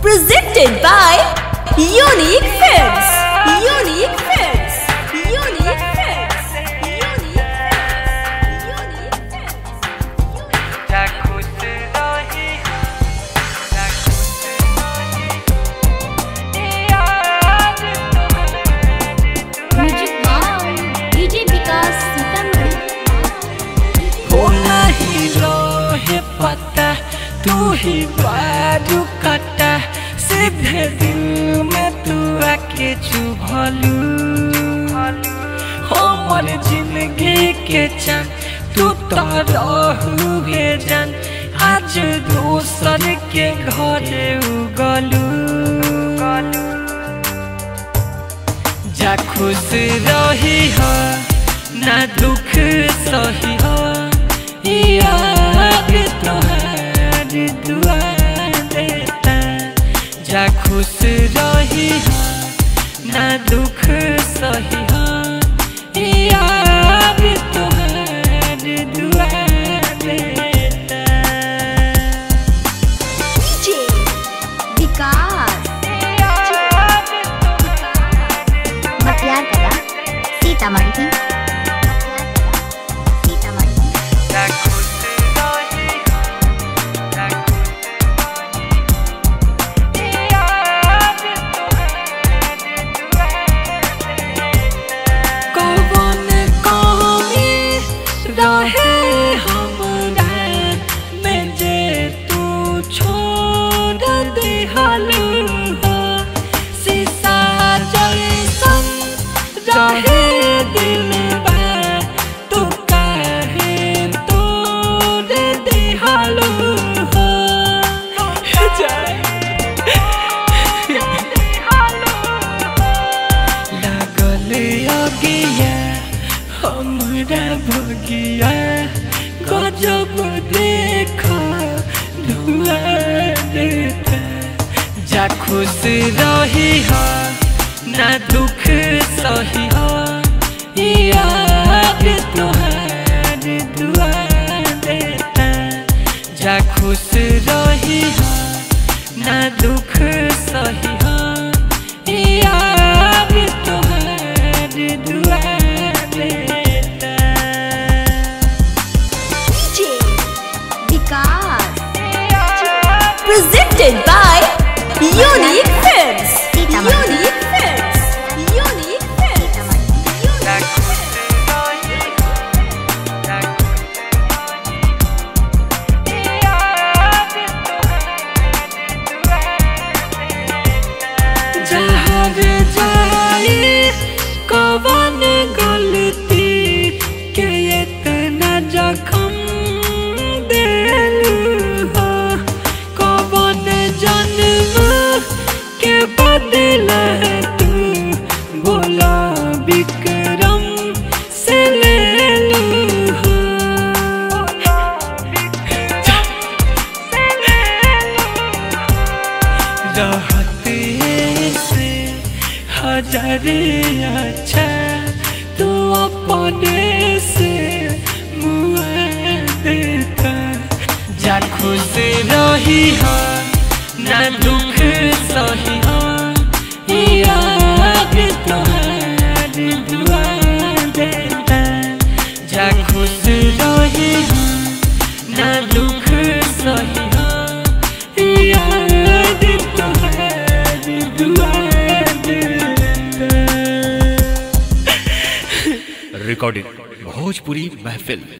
Presented by Unique Films. Unique Films. Unique Films. Unique Films. Unique Films. Music by DJ Vikas Sitambadi. वो नहीं रोहे पता तू ही बाजू काटा सीधे दिल में तू आके चुभलू हो मन जिंदगी के चंद तू तो रहू है जान आज दूसर के घर उगलू जा खुश रही हो ना दुख सही हो याद तो दुआ देता जा खुश रही हो ना दुख सही हो याद तोहार दुआ देता डीजे विकास बतिया करा सीतामढ़ी भगिया गजब देखा धुआ देता जा खुश रही हो ना दुख सही हो याद तोहार दुआ देता जा खुश रही हो ना दुख सही हो याद तोहार दुआ देता Presented by Unique Films. Unique Films. Unique Films. Unique Films. जहाँ जाए कवन गलती के इतना जखम से हजारे अच्छा तू अपने से मुआ देता जा खुश रही हो ना दुख सही हो याद तोहार दुआ देता जा खुश रही हो ना दुख सही रिकॉर्डिंग भोजपुरी महफिल।